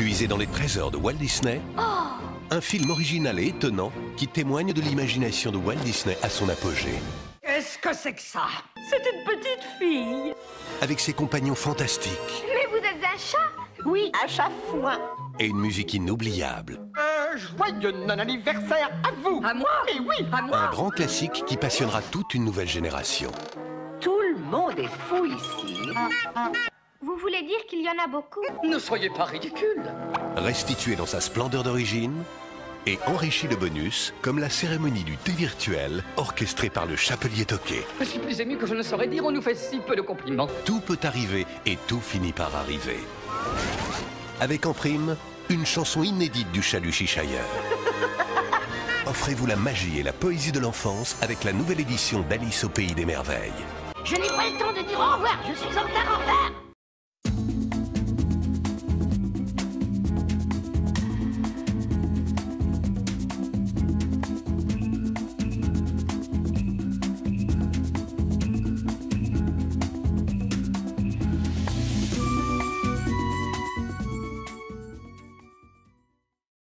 Puisé dans les trésors de Walt Disney, un film original et étonnant qui témoigne de l'imagination de Walt Disney à son apogée. Qu'est-ce que c'est que ça? C'est une petite fille. Avec ses compagnons fantastiques. Mais vous êtes un chat? Oui, un chat fouin. Et une musique inoubliable. Joyeux non-anniversaire à vous! À moi? Et oui, à moi! Un grand classique qui passionnera toute une nouvelle génération. Tout le monde est fou ici. Vous voulez dire qu'il y en a beaucoup? Ne soyez pas ridicule. Restitué dans sa splendeur d'origine et enrichi de bonus, comme la cérémonie du thé virtuel orchestrée par le chapelier Toquet. Je suis plus ému que je ne saurais dire, on nous fait si peu de compliments. Tout peut arriver et tout finit par arriver. Avec en prime, une chanson inédite du Chat du Cheshire. Offrez-vous la magie et la poésie de l'enfance avec la nouvelle édition d'Alice au Pays des Merveilles. Je n'ai pas le temps de dire au revoir, je suis en retard.